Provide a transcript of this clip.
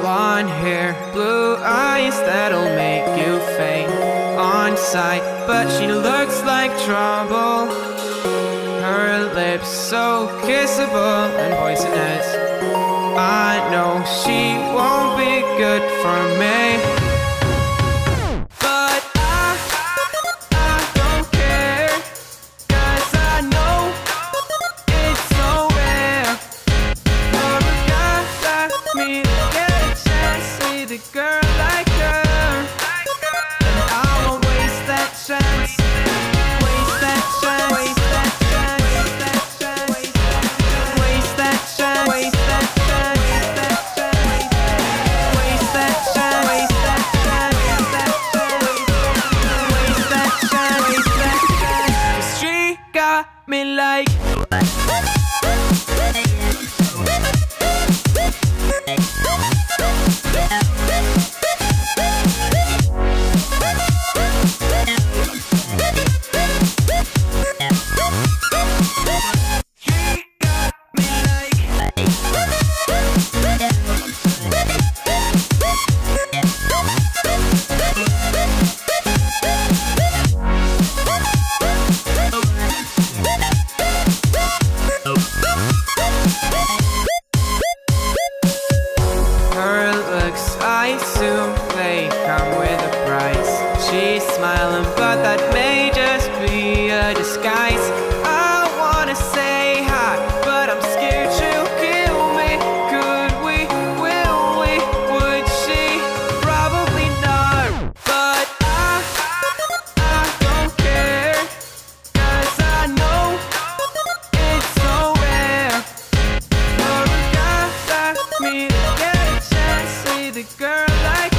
blonde hair, blue eyes that'll make you faint on sight. But she looks like trouble, her lips so kissable and poisonous. I know she won't be good for me. Me like soon they come with a price. She's smiling, but that may just be a disguise. I wanna say hi, but I'm scared she'll kill me. Could we? Will we? Would she? Probably not. But I don't care, 'cause I know it's so rare for a guy like me to get a chance. See the girl like